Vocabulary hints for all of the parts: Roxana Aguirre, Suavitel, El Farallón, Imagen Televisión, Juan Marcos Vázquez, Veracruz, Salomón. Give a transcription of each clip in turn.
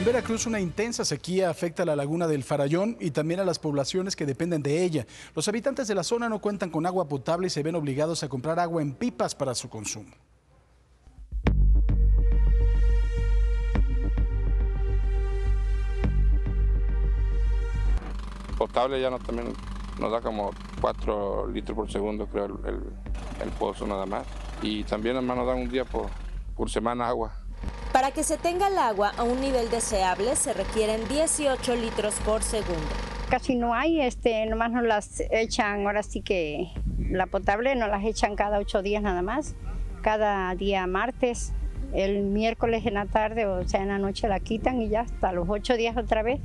En Veracruz, una intensa sequía afecta a la laguna del Farallón y también a las poblaciones que dependen de ella. Los habitantes de la zona no cuentan con agua potable y se ven obligados a comprar agua en pipas para su consumo. Potable ya no, también nos da como 4 litros por segundo, creo, el pozo nada más. Y también además nos da un día por semana agua. Para que se tenga el agua a un nivel deseable se requieren 18 litros por segundo. Casi no hay, nomás nos las echan, ahora sí que la potable nos las echan cada 8 días nada más, cada día martes, el miércoles en la tarde, o sea en la noche la quitan y ya hasta los 8 días otra vez.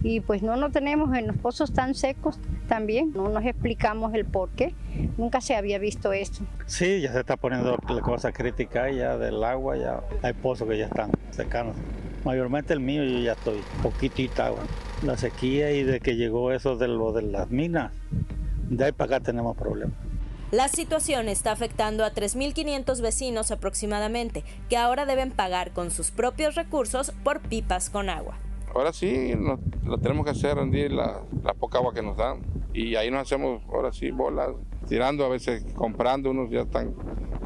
Y pues no tenemos en los pozos tan secos también, no nos explicamos el por qué, nunca se había visto esto. Sí, ya se está poniendo la cosa crítica ya del agua, ya hay pozos que ya están secanos, mayormente el mío yo ya estoy poquitita agua. La sequía y de que llegó eso de lo de las minas, de ahí para acá tenemos problemas. La situación está afectando a 3.500 vecinos aproximadamente, que ahora deben pagar con sus propios recursos por pipas con agua. Ahora sí, lo tenemos que hacer rendir la poca agua que nos dan y ahí nos hacemos, ahora sí, bolas, tirando a veces, comprando, unos ya están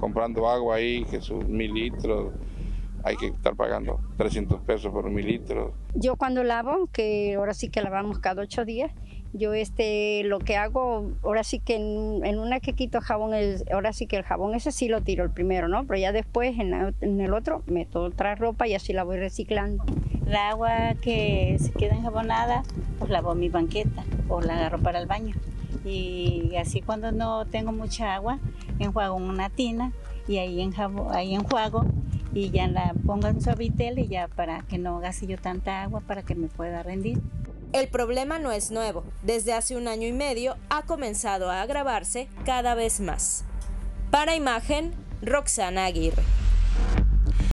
comprando agua ahí, que sus 1000 litros, hay que estar pagando 300 pesos por 1000 litros. Yo cuando lavo, que ahora sí que lavamos cada 8 días, yo lo que hago, ahora sí que en una que quito jabón, ahora sí que el jabón ese sí lo tiro el primero, ¿no? Pero ya después en el otro meto otra ropa y así la voy reciclando. El agua que se queda enjabonada, pues lavo mi banqueta o la agarro para el baño. Y así cuando no tengo mucha agua, enjuago en una tina y ahí enjuago y ya la pongo en suavitel y ya para que no gaste yo tanta agua para que me pueda rendir. El problema no es nuevo. Desde hace un año y medio ha comenzado a agravarse cada vez más. Para Imagen, Roxana Aguirre.